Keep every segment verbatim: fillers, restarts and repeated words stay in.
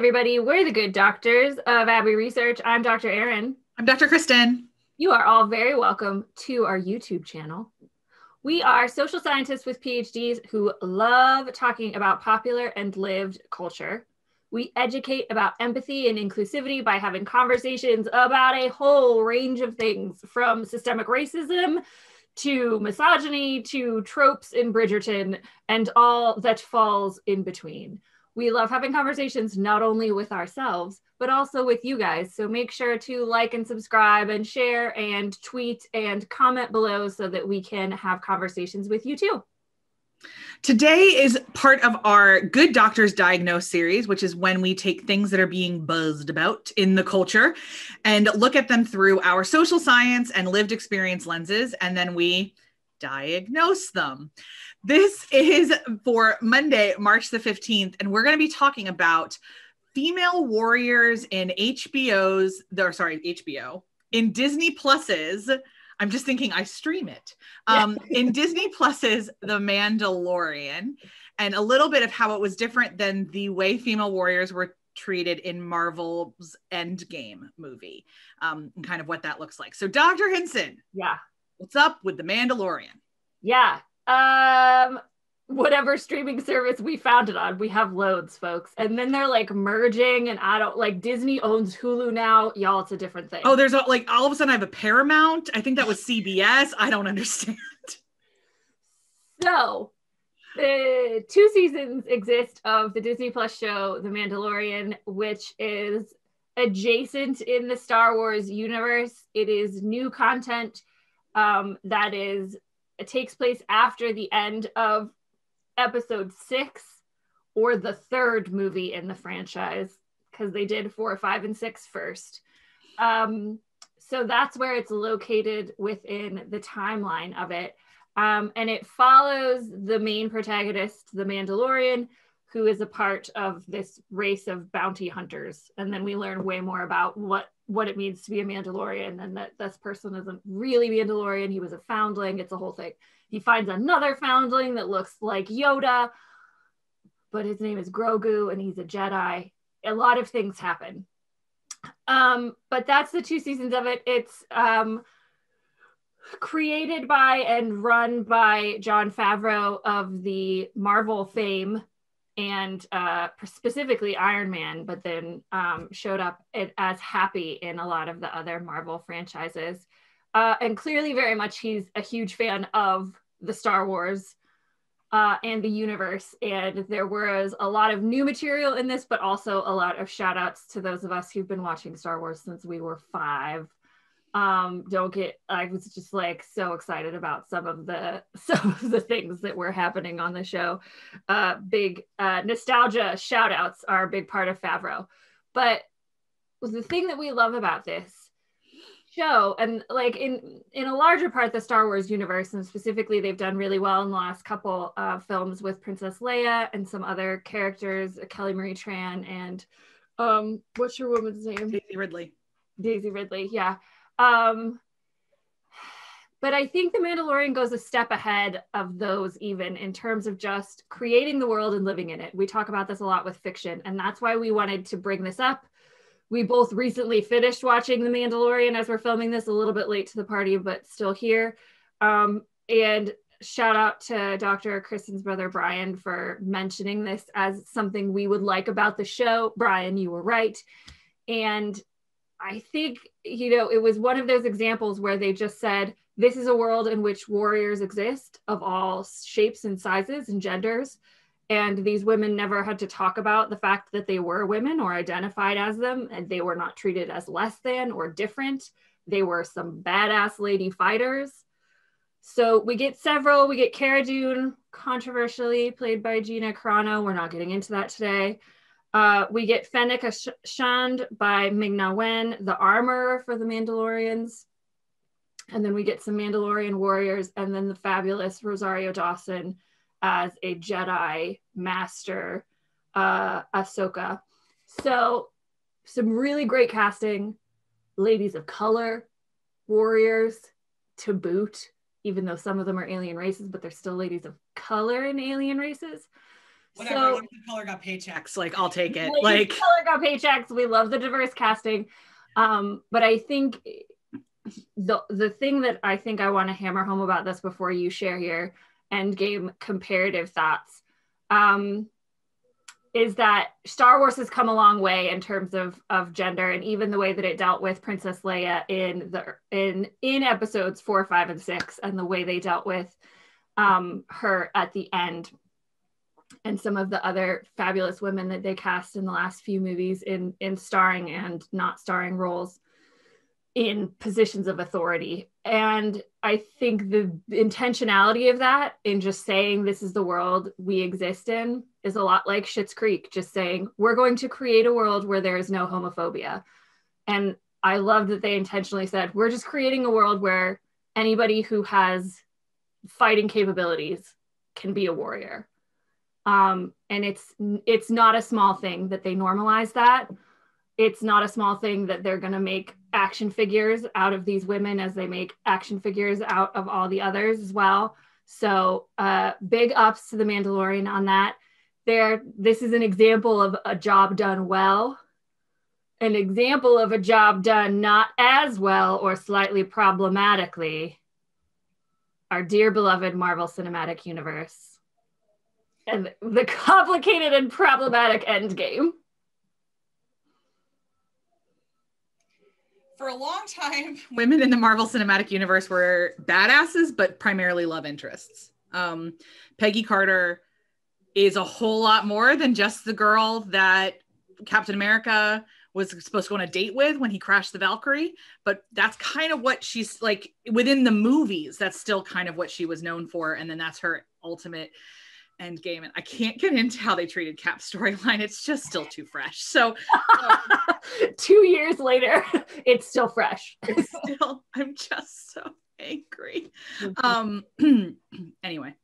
everybody. We're the good doctors of Abbey Research. I'm Doctor Erin. I'm Doctor Kristen. You are all very welcome to our YouTube channel. We are social scientists with PhDs who love talking about popular and lived culture. We educate about empathy and inclusivity by having conversations about a whole range of things, from systemic racism to misogyny to tropes in Bridgerton and all that falls in between. We love having conversations not only with ourselves, but also with you guys. So make sure to like and subscribe and share and tweet and comment below so that we can have conversations with you too. Today is part of our Good Doctors Diagnose series, which is when we take things that are being buzzed about in the culture and look at them through our social science and lived experience lenses, and then we diagnose them. This is for Monday, March the fifteenth, and we're going to be talking about female warriors in H B O's, or sorry, H B O, in Disney Plus's, I'm just thinking I stream it, um, in Disney Plus's The Mandalorian, and a little bit of how it was different than the way female warriors were treated in Marvel's Endgame movie, um, and kind of what that looks like. So Doctor Hinson. Yeah. What's up with The Mandalorian? Yeah. Um, whatever streaming service we found it on, we have loads, folks. And then they're like merging, and I don't like Disney owns Hulu now, y'all. It's a different thing. Oh, there's a, like all of a sudden I have a Paramount. I think that was C B S. I don't understand. So, the two seasons exist of the Disney Plus show The Mandalorian, which is adjacent in the Star Wars universe. It is new content. Um, that is, it takes place after the end of episode six, or the third movie in the franchise, because they did four, five, and six first. Um, so that's where it's located within the timeline of it. Um, and it follows the main protagonist, the Mandalorian, who is a part of this race of bounty hunters. And then we learn way more about what what it means to be a Mandalorian, and that this person isn't really Mandalorian. He was a foundling. It's a whole thing. He finds another foundling that looks like Yoda, but his name is Grogu and he's a Jedi. A lot of things happen. Um, but that's the two seasons of it. It's um, created by and run by Jon Favreau of the Marvel fame, and uh, specifically Iron Man, but then um, showed up as Happy in a lot of the other Marvel franchises. Uh, and clearly very much he's a huge fan of the Star Wars uh, and the universe. And there was a lot of new material in this, but also a lot of shout outs to those of us who've been watching Star Wars since we were five. Um, don't get, I was just like so excited about some of the, some of the things that were happening on the show. Uh, big uh, nostalgia shout outs are a big part of Favreau. But the thing that we love about this show, and like in, in a larger part, the Star Wars universe, and specifically they've done really well in the last couple uh, films with Princess Leia and some other characters, Kelly Marie Tran and um, what's your woman's name? Daisy Ridley. Daisy Ridley, yeah. Um, but I think The Mandalorian goes a step ahead of those, even in terms of just creating the world and living in it. We talk about this a lot with fiction, and that's why we wanted to bring this up. We both recently finished watching The Mandalorian as we're filming this, a little bit late to the party, but still here. Um, and shout out to Doctor Kristen's brother, Brian, for mentioning this as something we would like about the show. Brian, you were right. And I think, you know, it was one of those examples where they just said, this is a world in which warriors exist of all shapes and sizes and genders. And these women never had to talk about the fact that they were women or identified as them, and they were not treated as less than or different. They were some badass lady fighters. So we get several, we get Cara Dune, controversially played by Gina Carano. We're not getting into that today. Uh, we get Fennec Shand by Ming-Na Wen, the armorer for the Mandalorians. And then we get some Mandalorian warriors, and then the fabulous Rosario Dawson as a Jedi master, uh, Ahsoka. So some really great casting, ladies of color, warriors to boot, even though some of them are alien races, but they're still ladies of color in alien races. Whatever, so, the color got paychecks, like I'll take it. Like, like color got paychecks. We love the diverse casting. Um, but I think the the thing that I think I want to hammer home about this before you share your Endgame comparative thoughts um, is that Star Wars has come a long way in terms of of gender, and even the way that it dealt with Princess Leia in the in in episodes four, five, and six, and the way they dealt with um, her at the end, and some of the other fabulous women that they cast in the last few movies in in starring and not starring roles in positions of authority. And I think the intentionality of that, in just saying this is the world we exist in, is a lot like Schitt's Creek, just saying we're going to create a world where there is no homophobia. And I love that they intentionally said, we're just creating a world where anybody who has fighting capabilities can be a warrior. Um, and it's it's not a small thing that they normalize that. It's not a small thing that they're going to make action figures out of these women, as they make action figures out of all the others as well. So uh, big ups to The Mandalorian on that. There, this is an example of a job done well, an example of a job done not as well or slightly problematically. Our dear beloved Marvel Cinematic Universe and the complicated and problematic Endgame. For a long time, women in the Marvel Cinematic Universe were badasses, but primarily love interests. Um, Peggy Carter is a whole lot more than just the girl that Captain America was supposed to go on a date with when he crashed the Valkyrie. But that's kind of what she's like within the movies. That's still kind of what she was known for. And then that's her ultimate end game. And I can't get into how they treated Cap's storyline. It's just still too fresh. So um, two years later, it's still fresh. It's still, I'm just so angry. Um, anyway,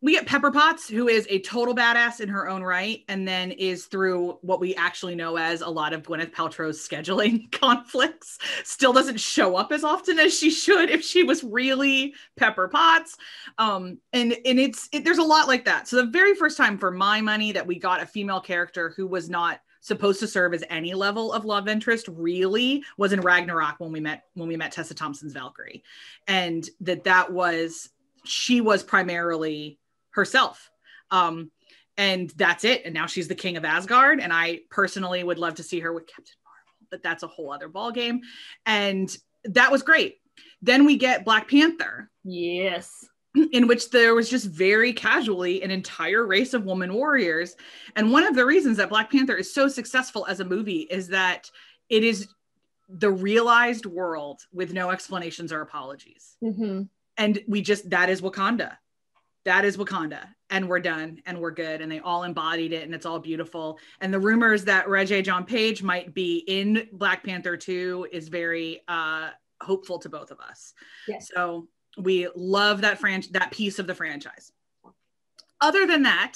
we get Pepper Potts, who is a total badass in her own right, and then is through what we actually know as a lot of Gwyneth Paltrow's scheduling conflicts, still doesn't show up as often as she should if she was really Pepper Potts. Um, and and it's it, there's a lot like that. So the very first time, for my money, that we got a female character who was not supposed to serve as any level of love interest really was in Ragnarok, when we met when we met Tessa Thompson's Valkyrie, and that that was she was primarily herself. Um, and that's it. And now she's the king of Asgard. And I personally would love to see her with Captain Marvel, but that's a whole other ball game. And that was great. Then we get Black Panther. Yes. In which there was just very casually an entire race of woman warriors. And one of the reasons that Black Panther is so successful as a movie is that it is the realized world with no explanations or apologies. Mm-hmm. And we just, that is Wakanda. That is Wakanda, and we're done, and we're good, and they all embodied it, and it's all beautiful. And the rumors that Regé John Page might be in Black Panther two is very uh, hopeful to both of us. Yes. So we love that franch- that piece of the franchise. Other than that,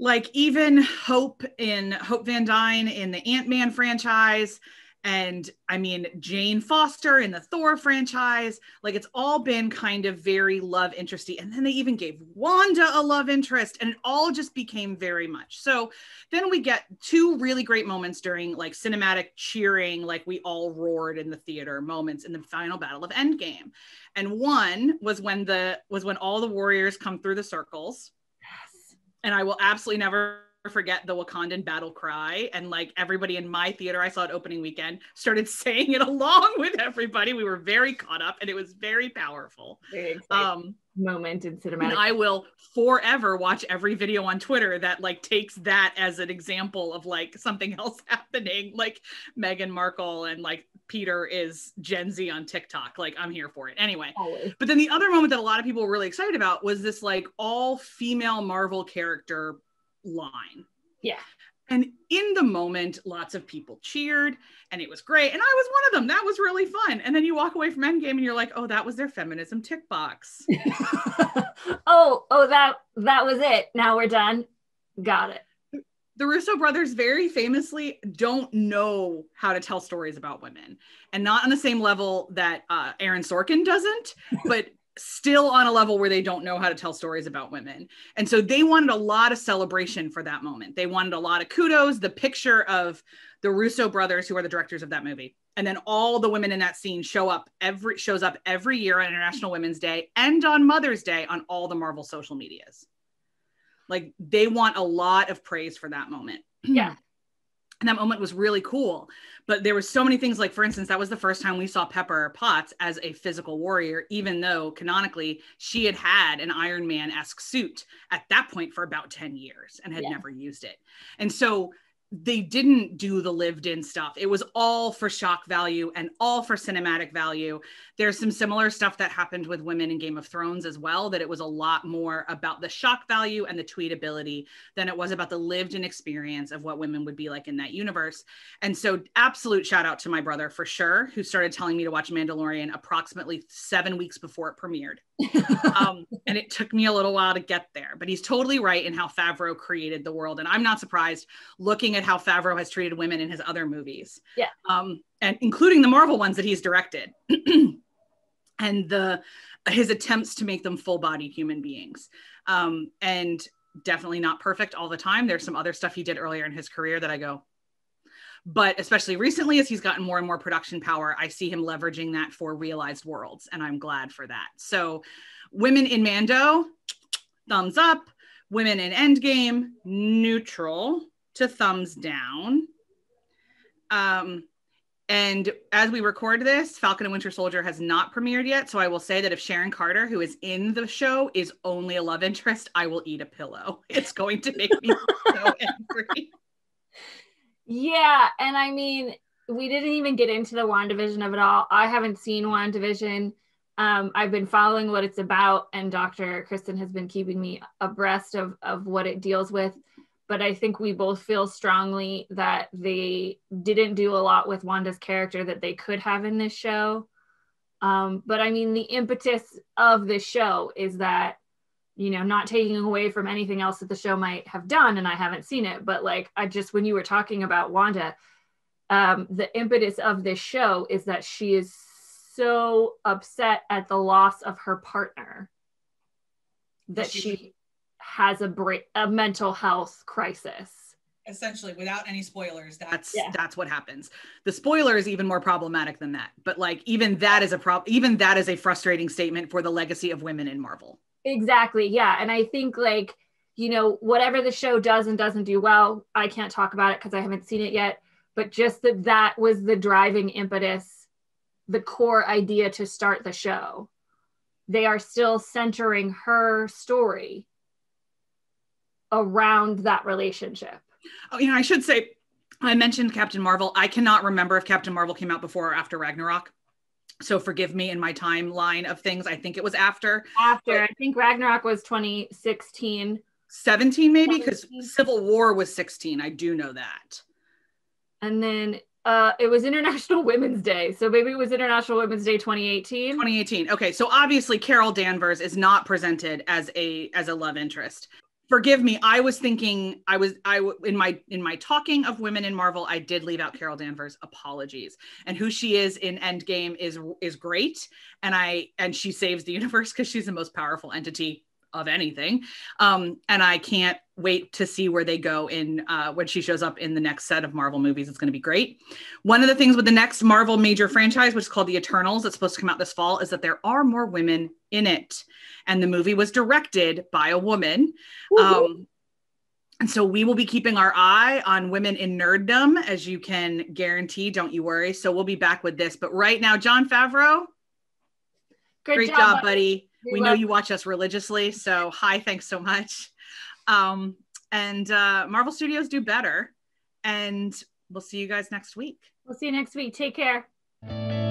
like even Hope in Hope Van Dyne in the Ant-Man franchise, and I mean, Jane Foster in the Thor franchise, like it's all been kind of very love interesty. And then they even gave Wanda a love interest, and it all just became very much. So then we get two really great moments during like cinematic cheering, like we all roared in the theater moments in the final battle of Endgame. And one was when the, was when all the warriors come through the circles. Yes. And I will absolutely never forget the Wakandan battle cry, and like everybody in my theater, I saw it opening weekend, started saying it along with everybody. We were very caught up, and it was very powerful. Very um moment in cinematic. And I will forever watch every video on Twitter that like takes that as an example of like something else happening, like Meghan Markle and like Peter is Gen Z on TikTok. Like I'm here for it anyway. Always. But then the other moment that a lot of people were really excited about was this like all female Marvel character line. Yeah. And in the moment, lots of people cheered, and it was great. And I was one of them. That was really fun. And then you walk away from Endgame and you're like, oh, that was their feminism tick box. oh, oh, that that was it. Now we're done. Got it. The Russo brothers very famously don't know how to tell stories about women, and not on the same level that uh, Aaron Sorkin doesn't, but still on a level where they don't know how to tell stories about women. And so they wanted a lot of celebration for that moment. They wanted a lot of kudos, the picture of the Russo brothers, who are the directors of that movie. And then all the women in that scene show up every shows up every year on International Women's Day and on Mother's Day on all the Marvel social medias. Like, they want a lot of praise for that moment. Yeah. And that moment was really cool, but there were so many things. Like, for instance, that was the first time we saw Pepper Potts as a physical warrior, even though canonically she had had an Iron Man-esque suit at that point for about ten years and had yeah. never used it. And so they didn't do the lived in stuff. It was all for shock value and all for cinematic value. There's some similar stuff that happened with women in Game of Thrones as well, that it was a lot more about the shock value and the tweetability than it was about the lived in experience of what women would be like in that universe. And so absolute shout out to my brother, for sure, who started telling me to watch Mandalorian approximately seven weeks before it premiered. um, and it took me a little while to get there, but he's totally right in how Favreau created the world. And I'm not surprised, looking at how Favreau has treated women in his other movies, yeah, um, and including the Marvel ones that he's directed, and the his attempts to make them full-bodied human beings, um, and definitely not perfect all the time. There's some other stuff he did earlier in his career that I go, but especially recently, as he's gotten more and more production power, I see him leveraging that for realized worlds, and I'm glad for that. So, women in Mando, thumbs up. Women in Endgame, neutral to thumbs down. Um, and as we record this, Falcon and Winter Soldier has not premiered yet. So I will say that if Sharon Carter, who is in the show, is only a love interest, I will eat a pillow. It's going to make me so angry. Yeah. And I mean, we didn't even get into the WandaVision of it all. I haven't seen WandaVision. Um, I've been following what it's about, and Doctor Kristen has been keeping me abreast of, of what it deals with. But I think we both feel strongly that they didn't do a lot with Wanda's character that they could have in this show. Um, but I mean, the impetus of this show is that, you know, not taking away from anything else that the show might have done, and I haven't seen it, but like, I just, when you were talking about Wanda, um, the impetus of this show is that she is so upset at the loss of her partner that she... she has a break, a mental health crisis. Essentially, without any spoilers, that's yeah. that's what happens. The spoiler is even more problematic than that. But like, even that is a problem. Even that is a frustrating statement for the legacy of women in Marvel. Exactly. Yeah, and I think like, you know, whatever the show does and doesn't do well, I can't talk about it because I haven't seen it yet. But just that that was the driving impetus, the core idea to start the show. They are still centering her story around that relationship. Oh, you know, I should say, I mentioned Captain Marvel. I cannot remember if Captain Marvel came out before or after Ragnarok. So forgive me in my timeline of things. I think it was after. After, but I think Ragnarok was twenty sixteen. seventeen maybe, because Civil War was sixteen. I do know that. And then uh, it was International Women's Day. So maybe it was International Women's Day twenty eighteen. twenty eighteen, okay. So obviously Carol Danvers is not presented as a as a love interest. Forgive me. I was thinking I was, I in my, in my talking of women in Marvel, I did leave out Carol Danvers. Apologies. And who she is in Endgame is, is great. And I, and she saves the universe because she's the most powerful entity of anything. Um, and I can't wait to see where they go in, uh, when she shows up in the next set of Marvel movies. It's going to be great. One of the things with the next Marvel major franchise, which is called The Eternals, that's supposed to come out this fall, is that there are more women in it. And the movie was directed by a woman. Um, and so we will be keeping our eye on women in nerddom, as you can guarantee. Don't you worry. So we'll be back with this. But right now, Jon Favreau, Good great job, job buddy. We, we know you watch us religiously. So hi, thanks so much. Um, and uh, Marvel Studios, do better. And we'll see you guys next week. We'll see you next week. Take care.